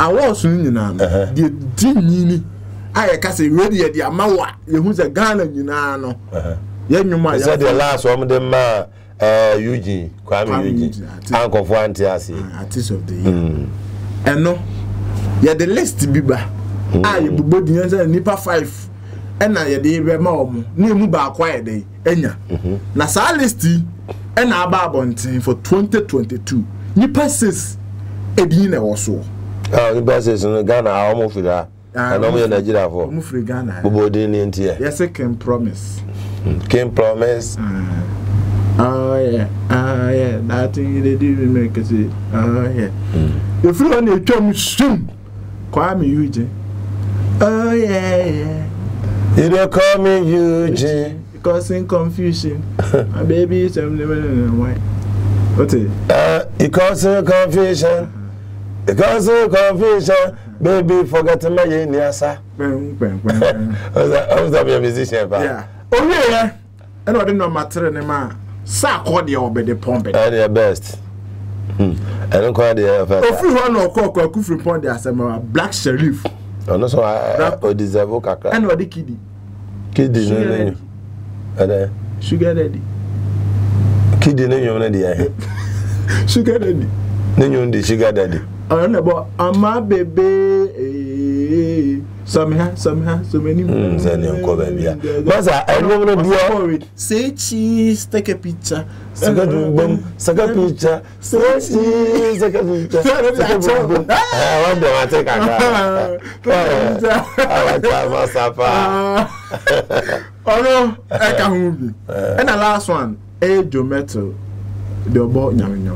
I was in the I can say ready at the Amawa, who's a Ghana, you know. Yet you might say the last one of them, Eugene, Uncle Fuantiasi, artist of the year. And no, yet the list biba. I would be the Nipa 5. And I had a mom, near Muba quiet day, Enya. Nasalisti, and our barbon for 2022. Ni passes a dinner or so. Oh, the passes in Ghana, almost with that. I know you're Nigeria for Ghana. Yes, I can promise. Can promise. Oh, yeah, oh, yeah, nothing they did make us. Oh, yeah. If you want to come soon, call me Eugene. Oh, yeah, yeah. You don't call me Eugene. Causing confusion. My baby is white. What's it? It causes confusion. It causes confusion. Baby, forget my name, sir. I was a musician. Yeah. Oh, yeah. I don't know my turn, man. Sack all the old the pump. I do best. I don't call the first. If you want to call, call Kofi Point, there's a Black Sheriff. Oh, no, so I deserve a crack. And what the kiddie? Kiddie, no, no. Sugar daddy. Kiddie, no, you're not the sugar daddy. No, you're the sugar daddy. I don't know about Ama baby. Somehow, so many women. Say cheese, take a picture. Second picture. Say cheese, take a picture. I wonder what I take a oh no, I can move. And the last one, a Jometto. The boy, no,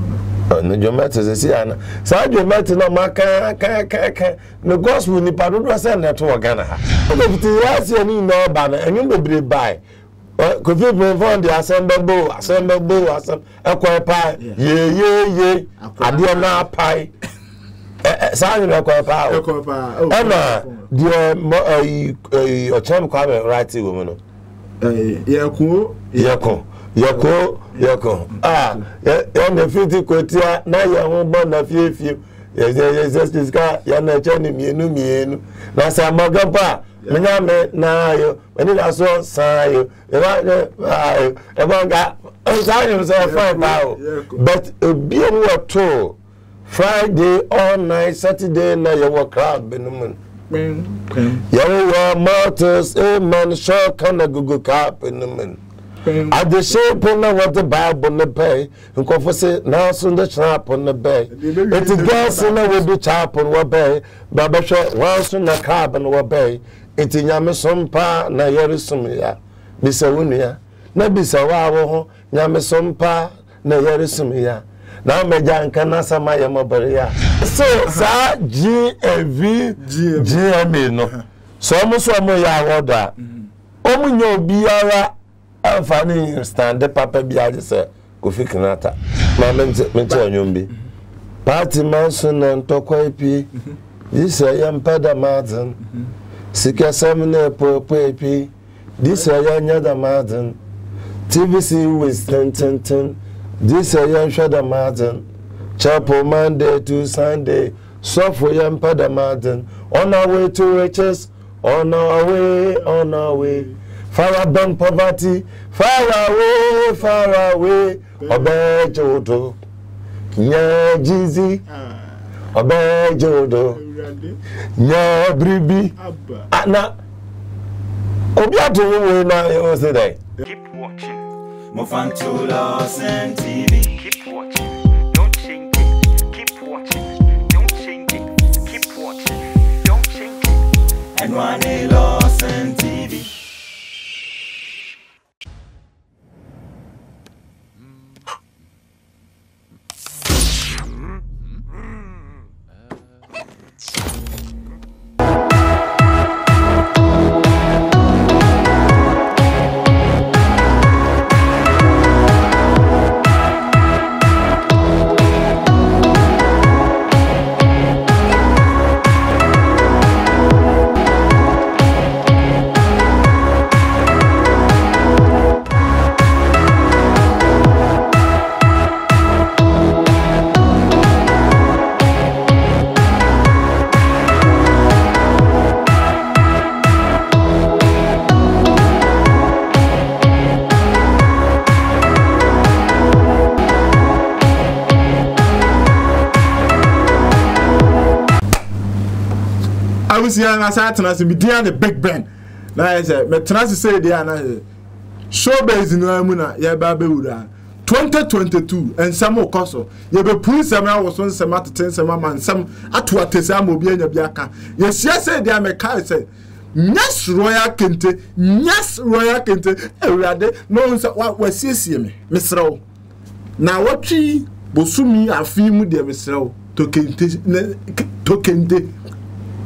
your matters is here. So, your matter no matter. No gospel ni pardon was sent to Ghana. If you ask any no banner and you will be by. Could you bring on the assemble bow, a quay pie? Yea, I do not pie. Sign a quay pie. Emma, dear, your chum climate righty woman. Yako. On the 50 quartier, now you are born a few. Yes, this guy, you're not joining me, no, me. Now, some Magapa, when I met now, when it was so sorry, but be a tour Friday all night, Saturday, now you were crowd, Benjamin. You martyrs, a man, short kind of Google cap, Benjamin. At the shape on the Bible on the bay, and confess now soon the trap on the bay. It's a gas and I will be chap on what bay, Baba shot once on the cab and what bay. It's in Yamison pa, Nayarisumia, Bissawunia, Nabisawa, Yamison pa, Nayarisumia. Now, my young canasa, my Yamabaria. So, sir, GAV, so almost one more order. Omuno Biara. I'm funny, stand the papa behind the Kofi Kinata. My mentor, Yumbi. Party Manson and Tokoipi. This a young Pada Martin. Sika Summoner Pope. This a young Yada Martin. TVC with Stanton. This a young Shada Martin. Chapel Monday to Sunday. Soft for young Pada Martin. On our way to riches. On our way. Far above poverty, far away, obey Jodo. Yeah, Jeezy, obey Jodo. Yeah, Bribi. Anna, Obiato, now you will say that. Keep watching. Move on to Lordson TV. Keep watching. Don't change it. Keep watching. Don't change it. Keep watching. Don't change it. And one day, Lordson TV. I was here and I said, I said, the big band. I said, I said, I showbiz in Ramuna, Yababuda, 2022, and some more cosso. You be police, some hours, one some at 10 some and some at what is Amobia Biaka. Yes, yes, they are my car, said, yes, Royal Kente, yes, Royal Kente, and rather no one said what was CCM, Miss Row. Now what she Bosumi are female, dear Miss Row, token day.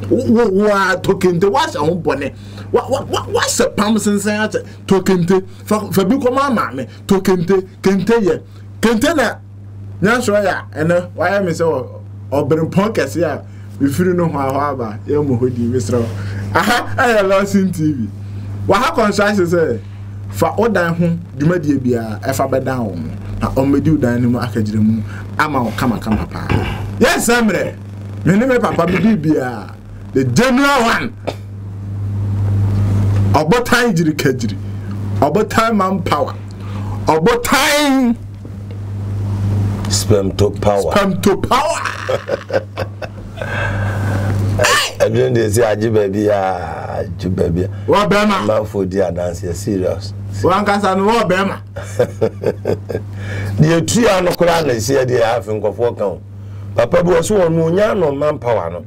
What token day was our bonnet. What's the pumps and say token to Fabuco Mamma, token to Kentaya, Kentana Nasraya, and why am I so or bring pockets here? If you know how harbor, you know who Miss Row. Aha, I have lost in TV. Waha Construction say for all down home, you may be a faba down. I only do dining academy. I'm out, come, papa. Yes, I'm there. My name Papa Bibia, the general one. About time jiri about time manpower, about time spam to power I don't say ajibabi what bema man for dia dance serious one kasa no what bema the tree no kura na say dey have nkofo kan papa bi so won onya no manpower no.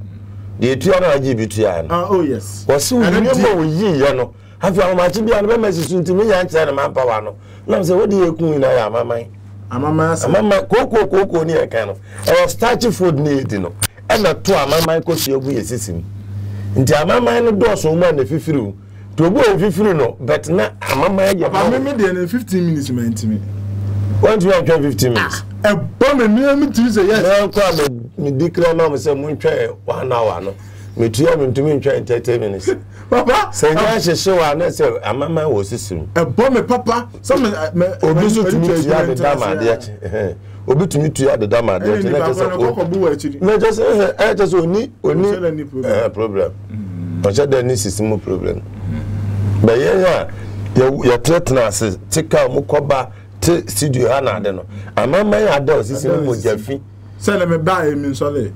The Tiana Gibitian. Oh, yes. Was soon, and you know, have you much be on the message to me and tell a man Pavano? Now, what do you mean? I am, mamma. Mamma, cocoa near canoe. I was starchy food need, you know. And not to a mamma, because you'll be assisting. Into a mamma and a door so man if you threw. To go if you know, but not a mamma, you have 15 minutes, meant to me. Won't you have 15 minutes? A bomb and me to say, yes, me declare no, Mr. Munchai, 1 hour. No, me to me trying 30 minutes. Papa, say, I should show our next mamma was soon. A bomb, papa, some obvious to me to have the damn yet. Obey to me to have the damn idea. Just I just only problem. But then this is more problem. But yeah, your threateners take out Mukoba, take Studio Hana, then. A mamma adults is in Mujafi. Sell me buy him in Solé.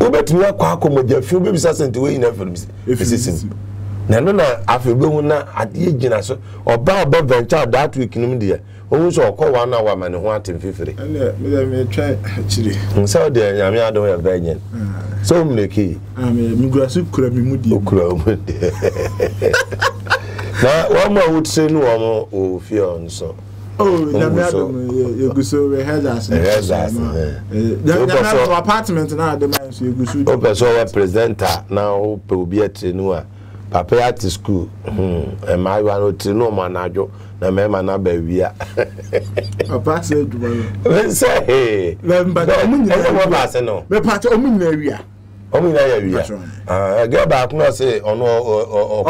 Obet me a quacko, few babies are sent away in every system. Nanona, I feel Buna at the genus or bow above venture that week in India. Also, call 1 hour man and 150. And yet, may try actually. And so there, I mean, I don't have vengeance. So many key. I mean, Mugrasu could have been with you. Now, one more would say no more of your so. Oh, you go so hazardous. There are apartments now. The man you go so. Oh, so presenter now will be at Tenua. Papa at school. And my one will Tenua manager. The man manabevia. Papa said one. Then say hey. Then but no. But part of Ominavia. Ominavia. I go back now say no,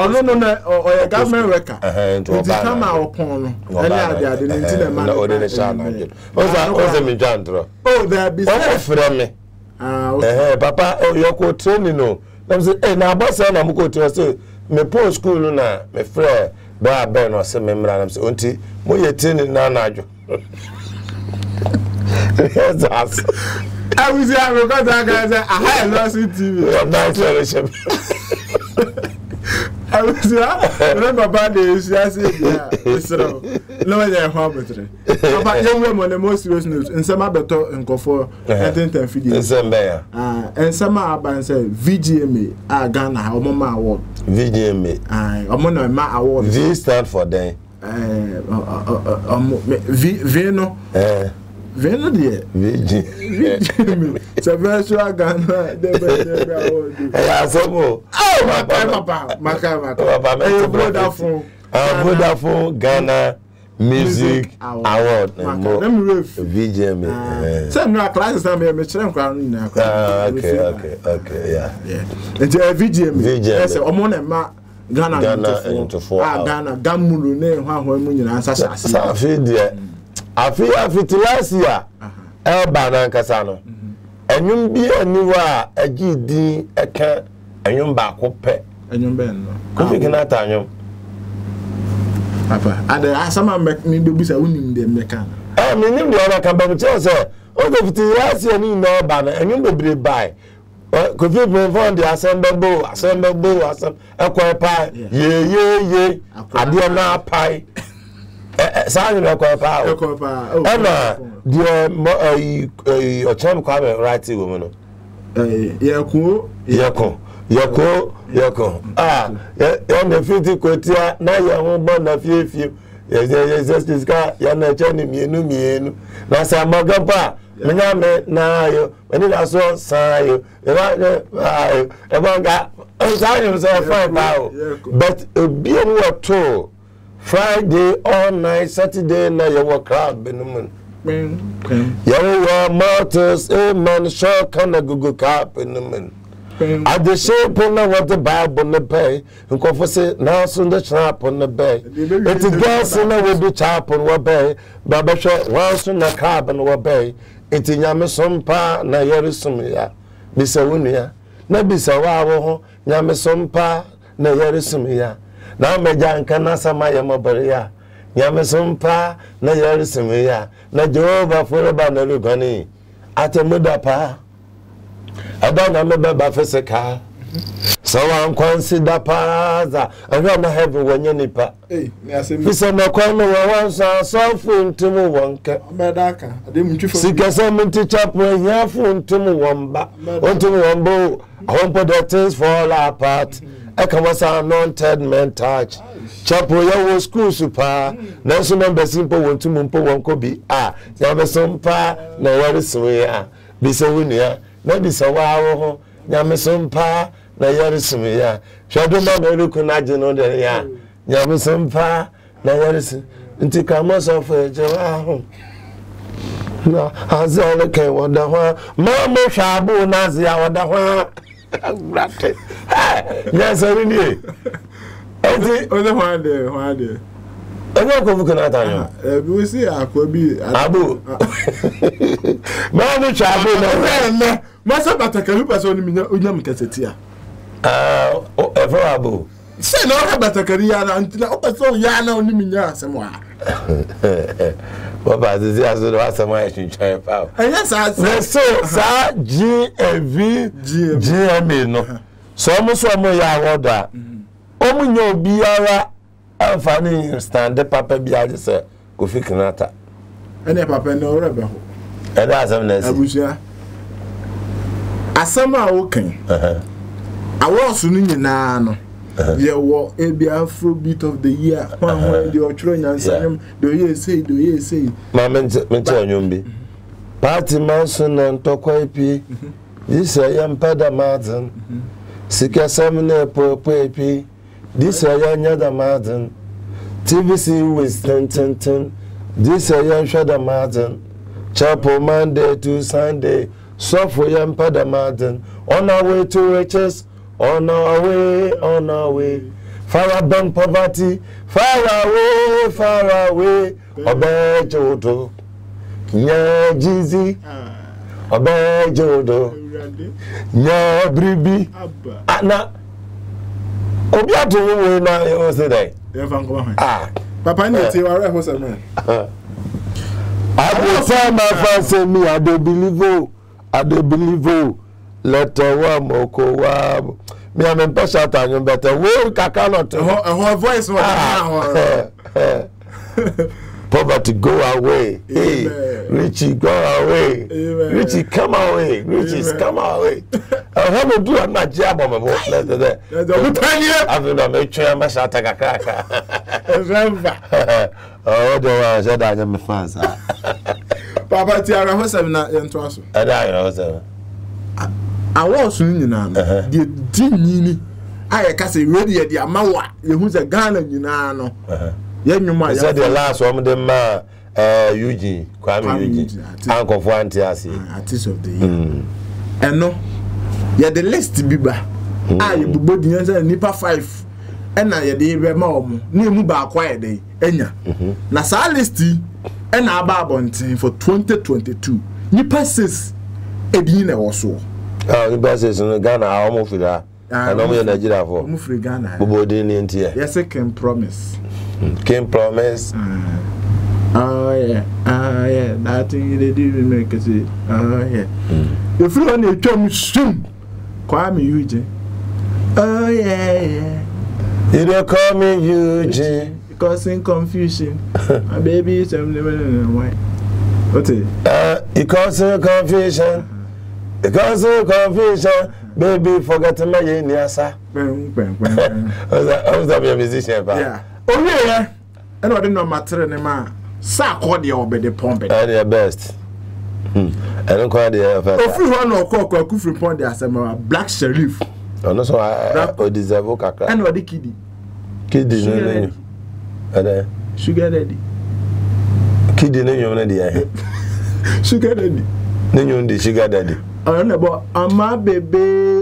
government worker. It come out upon. Oh, there be some. Ah, papa, you go training no. Them say, eh, na boss na mu go training. Me post school na me frere. Ba be no say me mra na say, "Onti, mo ye training na na jo." Yes. I was here because I said, I had Lordson TV. I'm not sure. I was here. Remember, bad days, I said, yeah, it's wrong. No, I have harmony. But young women, the most serious news, and some are better and comfort, and 10 figures. And some are by say VGMA, Ghana, Omama Award. VGMA. Omama Award. V stand for them. Veno. Venadier, VG, it's a virtual gun. Oh, my papa, my Vodafone Ghana Music Award. VGMA. Some classes are okay, yeah. It's a VGMA. Yes, a moment, ma. Ghana into 4 hours. Ghana, Gamulune, Hawaii, and Sasa. I feel last year. Elba Casano. And you be a new a GD, a cat, and you back pet, and you bend. Kofi Kinata. Papa, and there are some make me do this a winning the mechanic. I mean, you know, I can be a chance. Oh, the last year, you know, and you will be by. Could you perform the assemble, acquire pie, yea, I do not pie. Sign of acquire pie, Emma, your chum climate right to woman. Yako. On the 50 quartier, now you are born a few. Yes, this guy, you're not turning me. Now, some Mogapa, Miname, now, when it has all sign, I sign himself 5 hours. But be a tour Friday all night, Saturday night, you were crowd, Benjamin. Yellow martyrs, a man, short kind of Google cap, Benjamin. At the shape on the Bible on the bay, and confess now soon the trap on the bay. It's a girl sooner will be chap on the bay, but well soon the crab on the bay. It's in Yamisompa, Nayerisumia, Bissawunia, Nabisawa, Yamisompa, Nayerisumia. Now, my young canasa, my Yamabaria, Yamisompa, Nayerisumia, Najova for a banner, at a mudapa. I don't remember Bafeseka. So I'm consider Paza. I don't have one yanipa. He said, no, come once I saw phone to me one cat. Madaka, I didn't to chaplain, your phone to me one back. Want to me one bow. Home for the things for all our part. I can was our non ted men touch. Chapo yawo school super. Nancy number simple one to Mumpo one could be. Ah, Yamesompa, no worries we are. Bissawunia. Maybe so. Wow, Yamisumpa, Nayarisumia. Shaduma, Lukunajin, or the ya Yamisumpa, Nayaris, and take a most of a Joao. No, as all the came on the one, Mamma Shabu Nazi, our one. Yes, I knew. Other one day, one day. I don't know if you can tell you. We see, I could be Abu. Mamma Chabu, Master Batacarupas on William Cassetia. Ever Abu. Say no about a career until I saw Yana on the Minya somewhere. What about the Azura in China? Yes, I said, sir, GMA. So almost one more order. Only no Biara. I'm finding stand the papa behind the Kofi Kinata. And the papa no rebel. And that's a Abuja. I somehow walking. I was in Nano. There was a beautiful bit of the year. One way you are trying and saying, do you say? Mamma, Mentonumbi. Party Manson and Tokoipi. This I am Pada Martin. Sika Samina Pope. This a young other madden. TVC with 10. This a young shadow madden. Chapel Monday to Sunday. Soft for young Pada madden. On our way to riches. On our way. Far above poverty. Far away. Obey Jodo. Nya Jeezy. Obey Jodo. Nya Bribi. Anna. Obi atu we na o se dai. Ah, papa ni ti wa re ho se me. I say my friend say me I do believe. Let wa moko wa. Me am impatient tanyo better. We kaka not. Her voice was na ho. Poverty go away. Hey, Richie go away. Richie come away. Richie come away. How we do an agenda for me? Let's do that. We tell you. I've been on my train. I'm shouting at Kaka. Remember. Oh, the one said that I'm a fan. Papa, you are also in Toronto. I am also. I was in Ghana. The Dini. I can't say really. The Amawa. Who's a Ghana? You know. Yeah, you might say the last one of them, Eugene, Kwame Eugene, Uncle Fuantiasi, Artist of the Year. And no, you the list to be back. I would be answer Nipper 5, and I had the Mom, Nimuba Quiet Day, Enya. Nasa Listy, and our Barbon for 2022. Nipper 6, a dinner or so. The best is in Ghana, almost with her. I know you're Nigeria for Mufrigana, Bodinian tear. Yes, I can promise. Can promise. Oh yeah. Nothing they didn't make it. Oh yeah. If you only come soon, Kwame Eugene. Oh yeah, yeah. You don't call me Eugene. Causing confusion. My baby is white. What's it? It causing confusion. It causing confusion. Baby, forget to marry me, sir. I was a musician, but yeah. Oh yeah, I don't know matter anymore. Sir, call the old the pump. I the best. I don't call the old. If you want to call Kofi Kinata, I say my Black Sheriff. I know so. I deserve a crack. I know the kiddie. Kiddie, no, no. Ada. Sugar daddy. Kiddie, no, you no. Sugar daddy. No, you sugar daddy. I know about Ama baby.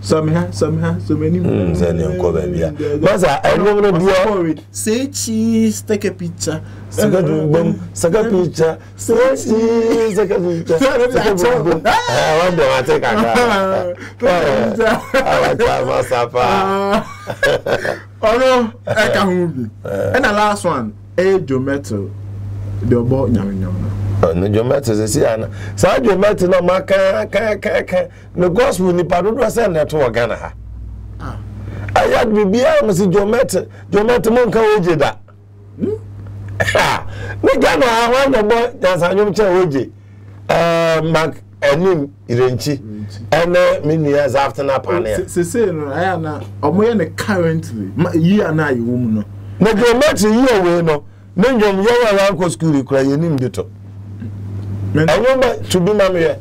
So many more. I don't know. Say cheese, take a picture. Take a picture. Say cheese, take a picture. I want them to take a picture. Oh no, I can't. And the last one, a geometer. The boy, no, geometer is here. So geometer no ma can. The gospel ni padu do say na to Ghana. Ah, I had bibia me say geometer mo nka oje da. Ha, we Ghana I want the boy that's anyum che oje. Mark enim irenchi. And me years after na panel. Say no, I na omo ye currently. Year na you no. Na geometer year we no. No yom yewa wa ko school kura ye nim deto. I remember to be my mayor.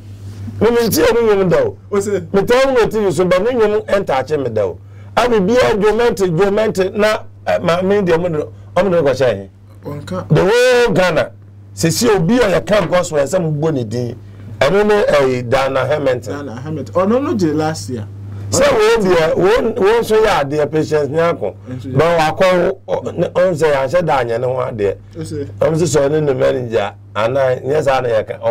When you see a woman, though, we tell me to you, so by me, you enter a chamber, though. I will be a geomantic, not my main diamond. I'm not going the whole Ghana, since you'll be on a camp, was where some bonny D. I don't know a Dana Hammond. Oh, no, last year. So, won't say, I dear patients, Nyako. No, I call, say, I said, I know one day. I'm just showing the manager, and I, yes, I can.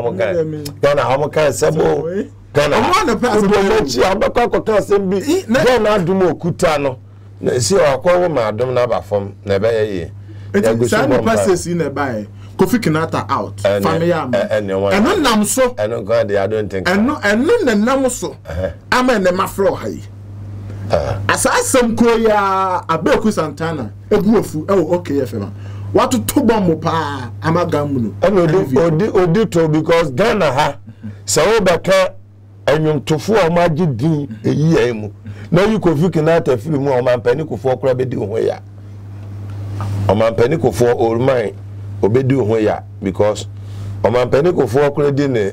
Can I several? Can I want to pass the be then I do more Kutano. See, I call my dom number from Nebay. It's a passes in a bay. Kofi Kinata out. Famiyam. And no namso. And no God, I don't think. And no namso. I'm in the mafrohi. As I some Koya, a Belku Santana, a Gufu. Oh, okay, FM. What to Tobamopa, Amagamu. And Odito, because Ghana, ha. So, Baka, and you to four magic D, a yemu. Now you Kofi Kinata a few more, my panico for crabby do where. On my panico for old mine. Obedu hoya because omampeni ko fo akoredi ne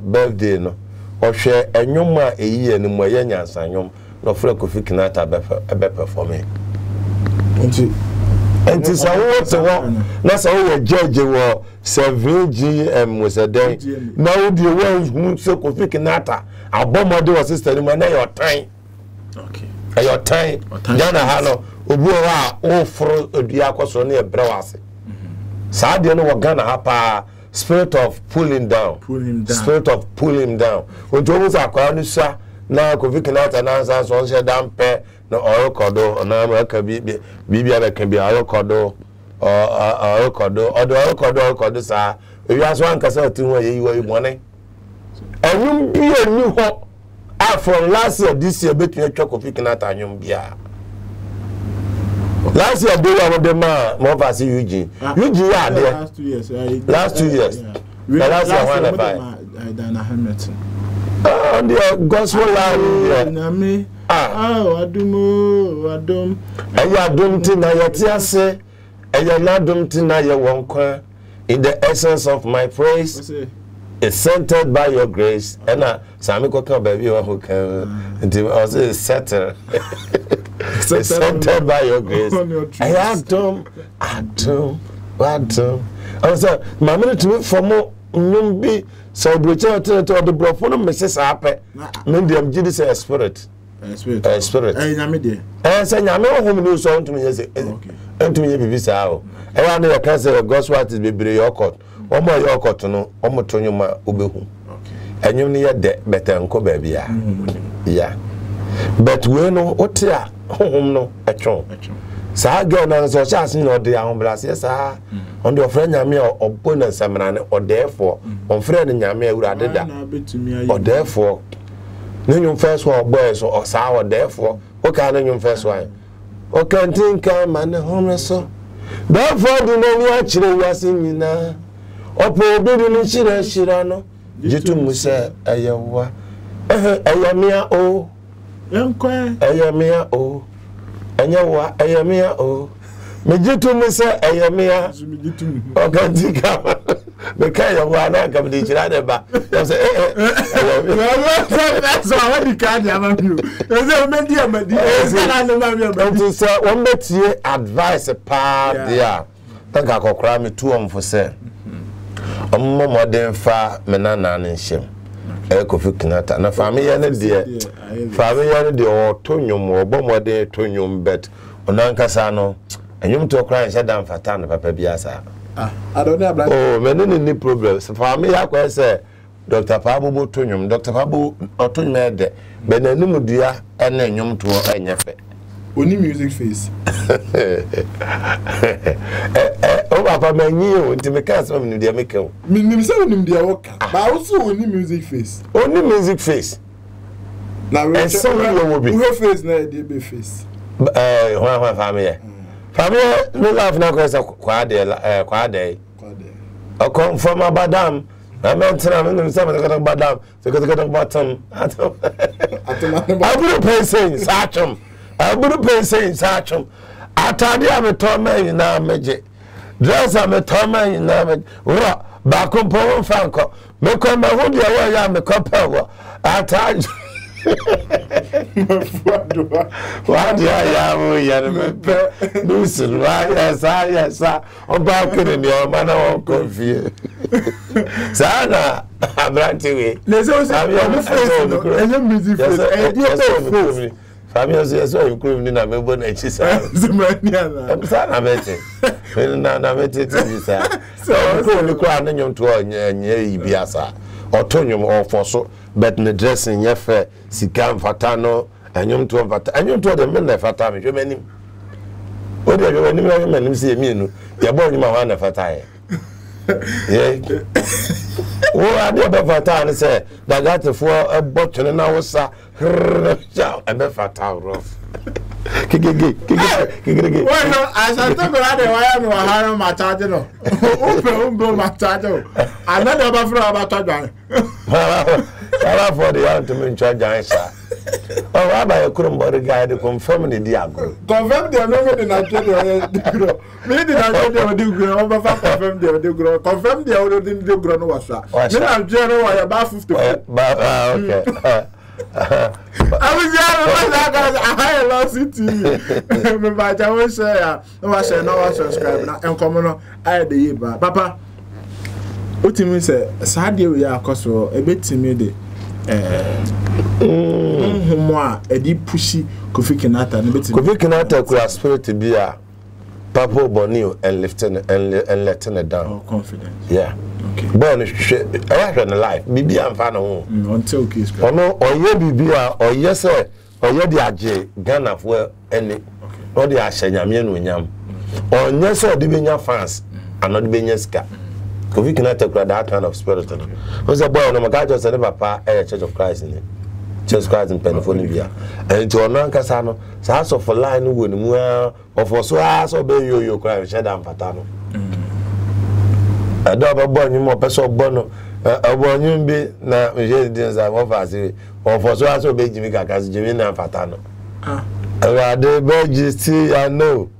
birthday no ohwe enwom a eyi eni mo ye nyansanyom no fere Kofi Kinata be performing enti sawo te wo na sawo we judge wo VGMA Award na wo de wo hu se Kofi Kinata abomode wo sister mo na your time okay at your time yana halo obu wa o fro odua koso na e brewase Sadia no Ghana hapa spirit of pulling down. Spirit of pulling down. When Jones are crowned, sir, now Kofi Kinata answers on your damn pair, no oil cordo, and I'm like a BBA can be oil cordo or oil cordo, or the oil cordo, sir. If you ask one castle to where you were morning, and you be a new hope from last year, this year, between a chocolate Kofi Kinata and you be a. Last year, they were the man, more fast Eugene. Eugene, yeah, last 2 years. Last 2 years. Last year, I done a helmet. Oh, the gospel land. Oh, I do more, I do. And you are doing thing, I tears, and you are not doing thing, I won't cry. In the essence of my praise, it's centered by your grace. And I, Samiko, come, baby, who can, I was settled. It's centered by your grace. I had them, I was like, my minute to for more numbi, so Bridget to the Brophonum, Mrs. Harper, Mindium Jesus, a spirit. A spirit. And say, I know whom you sound to me as and to me, if it's out. And I know a cancer of God's what is be your court, or more your court to know, or more to my ubehu. And you near that better uncle baby. Yeah. But we know what home no a chum. Sa girl and so chasing or the umbrellas, yes, ah, on your friend Yamia or bonus, or therefore, on friend Yamia would add that, or therefore, Nyon first war boys or sour, therefore, what kind of your first wife? Or can't think come and homeless so. Therefore, the men actually was in you now. Or probably in Shirano, you two must say, Ayawa, Ayamia O, Ayamia O, Ayawa, Ayamia O. Mejitum say Ayamia, or can't think come. Because you are not coming to China, but you say, that's already kind of you. One bet you advise a part there. Thank I could cry me 2 on for sale. A more than far menanan in shame. A Kofi Kinata, and a family and a dear family and a dear or tonium or bomber day tonium bet on Ancasano, and you to cry and shut down for Tana Papa Biasa. I don't know. Oh, many any problems. For me, I can say, Doctor Pabu Botunium, Doctor Pabu Otunade, Benenimudia, and then Yum to a Yafe. Only music face. Oh, Papa, my new to make us only the Amico. Meaning, seven the Awoka, but also only music face. Only music face. Now, we will be your face, now, dear face. One family. Family, no love now because of Quade. I come from a badam. I meant to have badam, so go to bottom. I wouldn't pay saying Satchum. I wouldn't pay saying Satchum. I told you I'm a torment in our magic. Dress I'm a torment in our magic. Bacon Power Franco. Make on my hood, you are a copper. I told you. Why do I am Lucy? Yes, I. I'm back in your manner of confused. Sana, I'm right away. Let's also have your friends. I'm busy for the family. Yes, I'm including a member and she said, I'm sorry, I met it. So I'm going to cry on your tour and ye biasa. Autonium or for so, but in the dressing, ye fair, Sikam Fatano, and you to Fat, and you told the men of Fatam, you mean him. What do you mean? You see me, you're born in my hand of Fatai. Oh, I did about Fatan, sir, that got the 4 a bottle and I was a Fatal rough. Kiki. Well, as I took around the wire, no harm, my tattoo. Open, blow my tattoo. I'm not about for about Tajan. I for the ultimate Tajan, sir. Oh, Rabbi, I couldn't bother guy to confirm the diagram. Confirm the number in our children. Maybe I told them to grow over, confirm the other grow, confirm the other thing to grow over, sir. Then I'm general about 50. Okay. I was I lost it. But I was no subscribe and common. I the Papa. What do you say? Saturday we are a bit timid. A deep pushy Kofi Kinata and a bit. Kofi Kinata could have spirit to be a Papa Bonio and lifting and letting it down. Oh, confident. Yeah. Born a life, Bibi and Fano. Until Kiss. Or no, or ye Bibia, or yes, sir, or ye the J, gun of well, any, or the Ashayamian Winyam. Or yes, sir, the Binya fans, and not being Yaska. Kofi Kinata cry that kind of spirit. Was a boy, no Magajo, said about Pa, a Church of Christ in it. Church of Christ in Pennsylvania. And to a non Casano, Sasso for Line would well, or for so as obey you cry, Shadan Patano. I don't born you more person born. I born you be na musicians I want fancy. Or for so I so be Jimmy Kakas Jimmy na Fatano. I do be I know.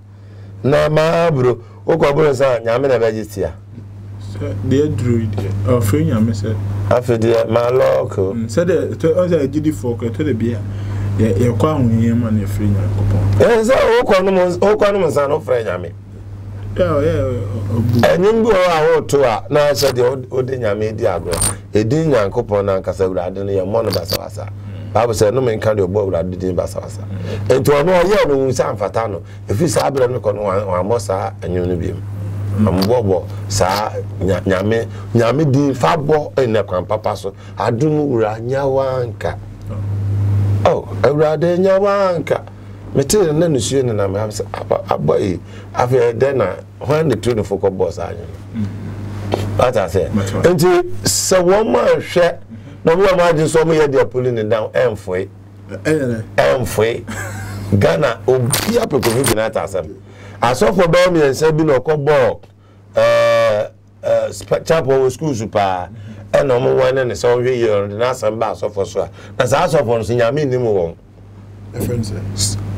Na ma bro, o ko bro say nyame na be gist ya. Dey druid. O fe nyame say. Afi dey ma lock. Say dey to say gidi for ko to dey bia. Ye kwa hunye ma na fe nyakopon. Eh say o ko no mo say no fe nyame. Yeah. And you go out to her. Now I said the old Yamid Diagra. A din and coupon and Casabra, I don't know your monobasasa. I was a no man can't do a bowl at the Basasa. And to a more young San Fatano, if you sabre no con one mossa and unibim. Bobo, sa Yami Din Fabo and the Papaso, I do Ranyawanka. Oh, a Radenyawanka. Material and then the shooting and I'm a boy. After dinner, when the tuna for boss, I know. But I said, until someone share No more margin, so me they are pulling it down. M4. Ghana, Obia, Kofi Kinata. I saw for Bami and Sabino Cobo, Chapel School Super, and no more one and a song year, and that's a bass of us. That's also for Sinyamini.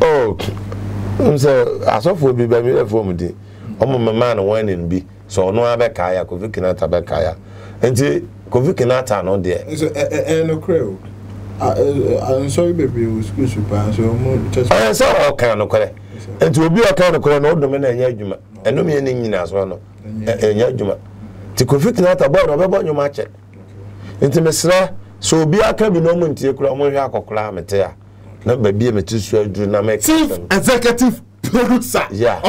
Oh, I saw for be by me a formality. Oh, my man, wine and be. So no abekaya, Kofi Kinata abekaya. And Kofi Kinata no there. And a crew. I'm sorry, baby, we school super, so I saw all kind of correct. And to be a kind of correct, no dominant yajuma, and no meaning as well. And yajuma. To Kofi Kinata about your match. Intimacy, so be a cabin no moment to your cromoyak or clamatea. Not by being a tissue, do not make executive producer, yeah,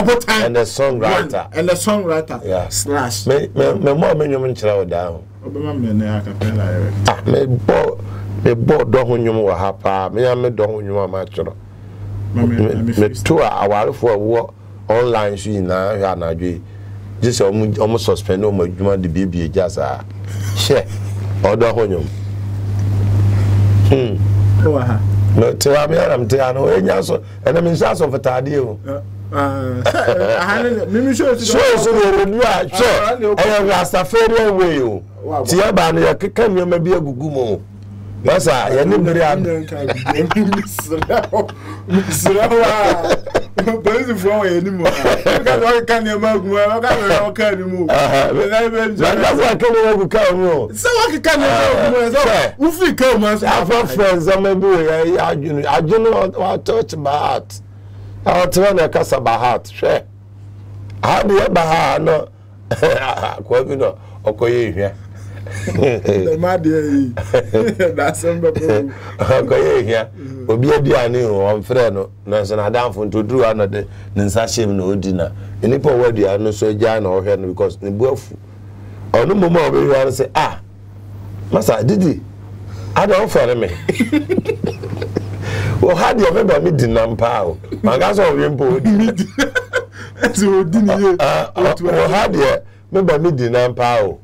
and a songwriter, yeah, slash. My mom and your men chow down. Me bo doho nyum wa hapa me ya me doho nyum amachoro me to awarefo awo online so ina hwa na dwe jise omo suspend omo adwuma de bibi ejasa she odoho nyum wa ha no to am ya am te ano enya so ena me nsa so fatade o ahane me show so we do a show e rastafari way o ti ya ba no ya keka me ma bi agugumo. Yes, I am not going to I my dear, that's somebody. Okay, yeah, Obia Diano, I'm Freno, Nansen, I down for to do another Nansashim no dinner. Any poor word, you are no so Jan or Hen because the both or no more will you say, ah, Master, did he? I don't follow me. Well, how do you remember me the number? My gas of Rimbo did it. So, didn't you? How do you remember me the number?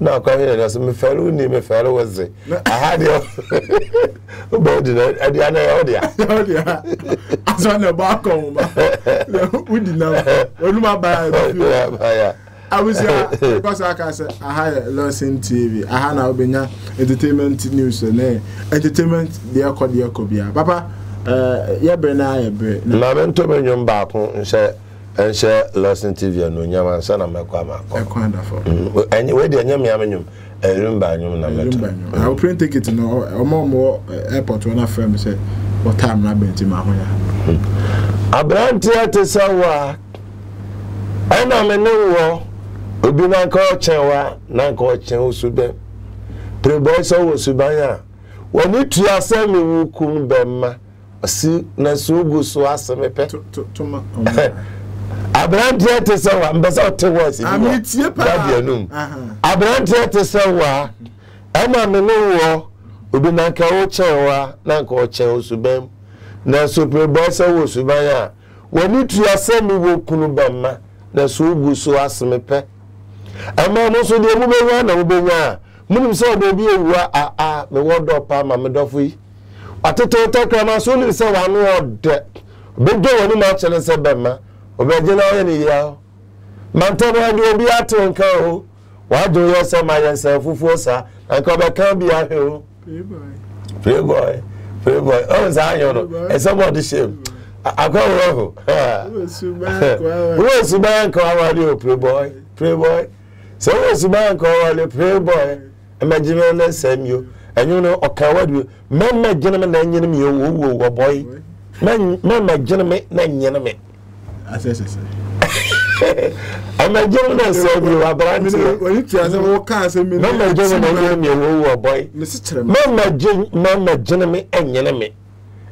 No, come here. That's my fellow. My fellow was it? I had your body. I did not know that. I saw the back of we did not. We do not buy. I was because I can say I had Lordson TV. I had now been entertainment news. Entertainment. They are called the Akobia. Papa, yeah, Brenna, yeah, Brenna. Now when to bring your back, say. And share Lordson TV and Nunyaman, son of my Kwama. Wonderful. Anyway, the Yamiam, a room by you. I'll print tickets in or more airport when I firm said, what time I been to my home. A brand theatre, so work. I know a new war. We'll be not called Chewa, not called Chew Sudan. Three boys over Subaya. When you two are sending Kumbema, see Nasugu Suasame. Abraham Theatre Sawa, Mbasa Towers, Babianum. Abraham Theatre Sawa, Emma Menua, Ubinaka Ochawa, Nanko Chao Subem, Nasuper Bossa Wusubaya. When you two are semi Wokunubama, Nasugu Suasmepe. Emma also the woman Ubena, Munum saw Bobby Wa, ah, the Wardop Palma Medofi. At the total crama soon is a one word debt. Big door, no match and Sabema. Obejina eni ya mantano hadi obi ato nka o wa do yo se ma yen se fufu sa nka be kan bi ahe o free boy o za yan no e somebody shame agwa wo wo suba nka wa le o free boy so wo suba nka wa le free boy e ma jime na semio enyu no okan wa du mama jiname na nyen mi o wo boy mama jiname na nyen mi. I said, I'm a gentleman, sir. You are brand new. When you tell them what can't me, no, my gentleman, you boy. Mamma, gentleman, and enemy.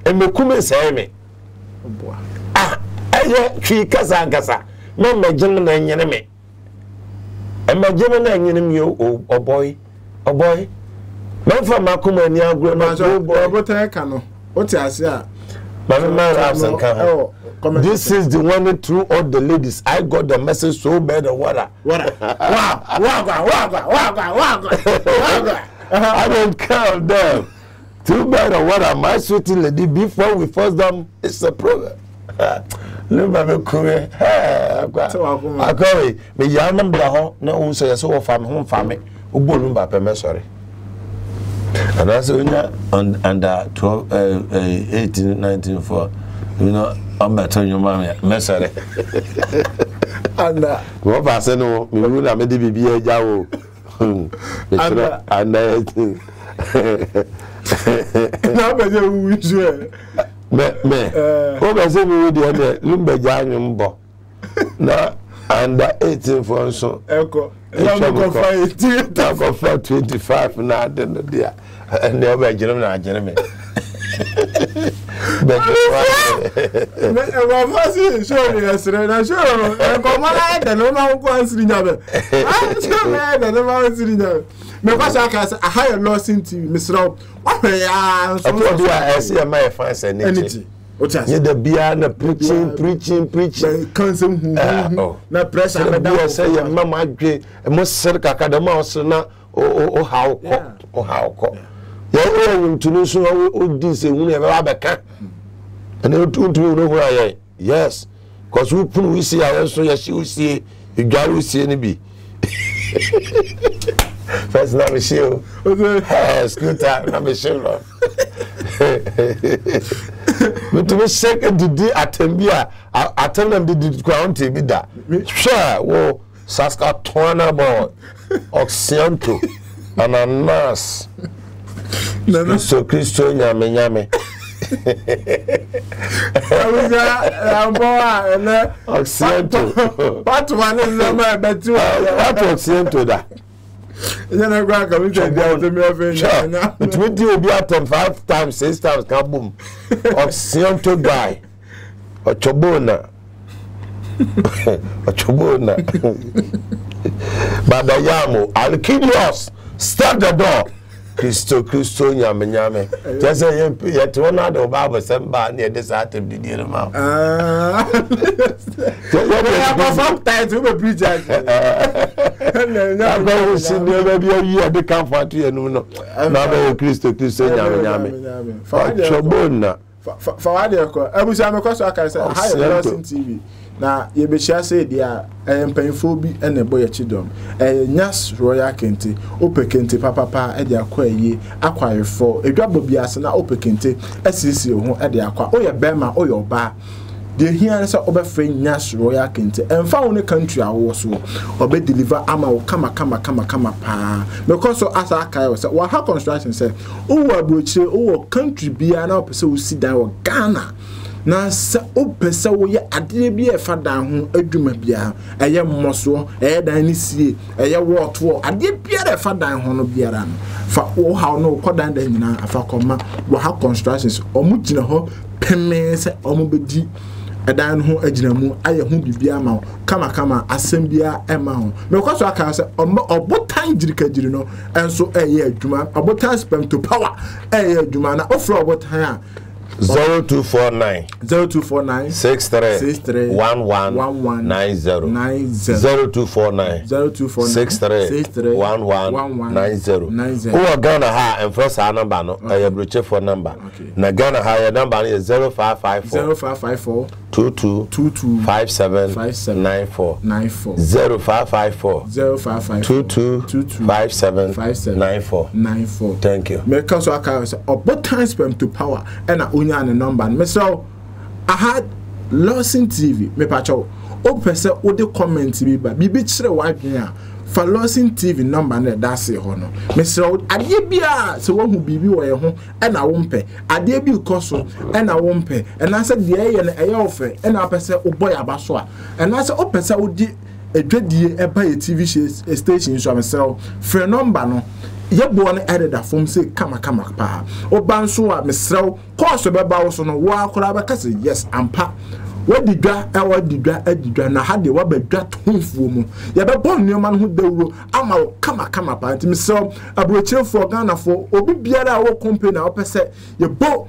And Mukuma say me. Ah, I hear three Casangasa. Mamma, gentleman, and enemy. And my gentleman, enemy, you, oh boy, oh boy. Not for Makuma and young grandma, oh boy, what I can. What I say? My man, absent. This is the one through all the ladies. I got the message so bad. Water. Wow. I don't count them. Too bad on what I might sweating lady before we force them. It's a problem. Look at me, Kobe. I call it. But you remember how no one says so family, home family. Who born by permission? And that's when under 12, 18, 19, 4. You know, I'm not telling you, mommy. Mercy. Under. What I say no, we will not make the baby a jaw. Under. Now, but you wish well. Me. What I say we will do under. Lumberjack number. Now under 18 for so. Echo. Now we go for 18. Now go for 25. Now then there. And they were German. But I hire Lordson TV, Mr. Rob. I see my fans and energy. The beer, preaching. Council, no pressure. I say, your mamma, most circa, the mouse, or how, yeah, we to know so we this we never have a can, and we don't know who I am. Yes, cause we put we see I so yes we see you got we see any be. First now we show. Yes, good time now we show love. But to be second today atembia atem them did ground to be that. Sure, wo Saskatchewan boy, Occidental, ananas. So Christo nyame. Occidental. Part one is number betu. Part Occidental da. Yana gwa ka mi be at 5 times 6 times ka boom. Occidental guy. Ochobona. Badayamo. Alkidios. Stop the door. Christo, nyame. Just yet one other Bible, some band near this out of the dear mouth. Sometimes we preach. I'm going to see the year they come for 2 years. No, Christo, nyame. For other, I wish I'm a cost. I can say, I have Lordson TV. Now, you be sure say they are painful be and a boy chidom. A Nas Royal Kente, Ope Kente, Papa, and their quay, acquire for a double bias and Ope Kente, SCC, and their qua, or your Bema or your bar. The hearers are overframed Nas Royal Kente, and found a country I was so, or be deliver Ama, come, pa. Because so as I was at Waha Construction said, Oh, I would say, Oh, country be an opposite, we see that Ghana. Na sa opesa wo ye ade bi e fa dan ho aduma bia eye mmoso eye dan ni sie eye woto ade bia e fa dan ho no biara no fa wo ha no kodan dan nyina afa koma wo ha constructions omugina ho pemese omubedi edan ho agina mu aye ho bibia ma kama asem bia e ma ho me kwaso aka se obotan jirikajiri no enso eye aduma obotan spam to power eye aduma na ofro obotan a 0249 63 11 90 0249 63 11 90. Who are Ghana ha and first our number no I have reached for number. Na Ghana ha your number is 0554 22 57 94 0554 22 57 94. Thank you. Me come so aka say about time spam to power and the number. Me so I had Lordson TV. Me pacho. O person o de comment bi ba. Bi bi kire wa dwen for Lordson TV number na da se ho no. Me so ade bia se wo hu bibi wo ye ho e na wo mpe. Ade bi ko so e na wo mpe. E na se de ye na eye ofe e na person o boy abaso a. E na se o person o di edwedie e ba ye TV station so me so for number no. Ye born editor from say kama pa oban so a mesrew course beba wo so no wa akora be kase yes ampa wa didwa adidwa na ha de wa badwa tonfuo mu ye be born no man ho dawro ama wo kama pa nti mesrew abroche for Ghana for obi biara wo company na wo pese ye bo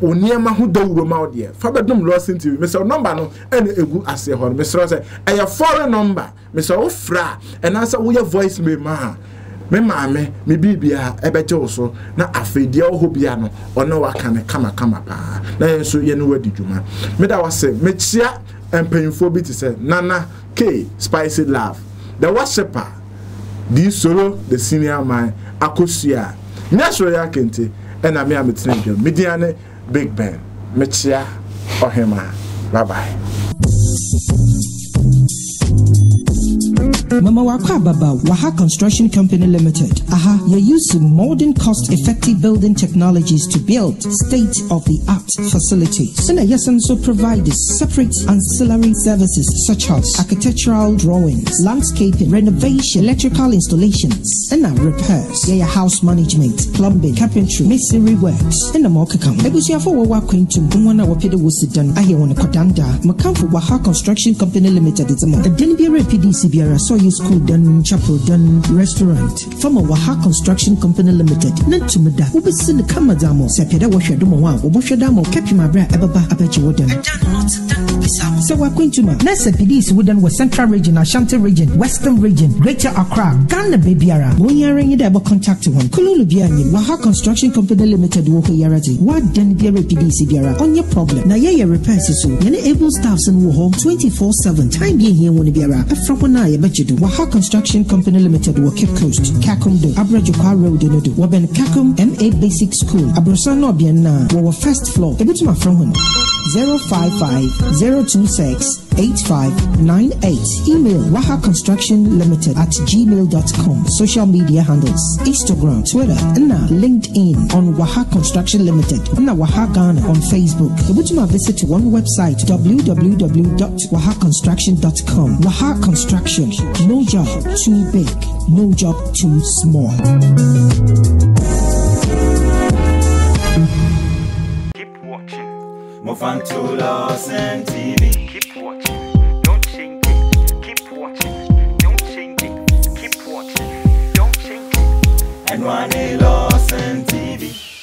oniema ho dawro ma wo de fa bedum Lordson TV mesrew number no ene egu ase ho mesrew say e ye foreign number mesrew wo fra and answer wo ye voice me ma Me mame, me bibia, ebete oso, na afedia ohobiano, ono wakane kama pa. Na yenso yenu wedi juma. Me da wase, me chia, empenfo biti se, Nana K, Spicy Love. The worshiper, the solo, the senior man, akosia. Nyasro ya kente, ena me ametinke. Mediane, Big Ben. Me chia, ohema. Bye bye. Mama Wakwa Baba, Waha Construction Company Limited. Aha, you're using modern cost-effective building technologies to build state-of-the-art facilities. And yes, and so provides separate ancillary services such as architectural drawings, landscaping, renovation, electrical installations, and repairs. Yeah, house management, plumbing, carpentry, masonry works, and more. Waha Construction Company Limited. School done, chapel done, restaurant. From a Waha Construction Company Limited. Nantumada, Ubisin Kamadamo, Sapeda Washadoma, Ubashadamo, Capimabra, Ababa, Abachiwodan. So we're going to Nasa PDs Wooden was Central Region, Ashanti Region, Western Region, Greater Accra, Ghana Babyara. When you're in it, contact one. Kululu Biani, Waha Construction Company Limited, Wokoyarati. What then be a PDC Biara on your problem? Now, yeah, repairs is so. You're able staffs in Woho 24/7. Time being here, Wonibiara. From when I bet you do. Waha Construction Company Limited, Wakip Coast, Kakumdo, Abrajukwa Road, Enodu, Waben Kakum, MA Basic School, Abrosano Biana, Wawa First Floor, Ebituma from 055-026-8598. Email Waha Construction Limited at gmail.com. Social media handles Instagram, Twitter, and LinkedIn on Waha Construction Limited. And Waha Ghana on Facebook. Ebituma visit one website www.wahaconstruction.com. Waha Construction. No job too big, no job too small. Keep watching. Move on to Lordson TV. Keep watching. Don't change it. Keep watching. Don't change it. Keep watching. Don't change it. And one Lordson TV.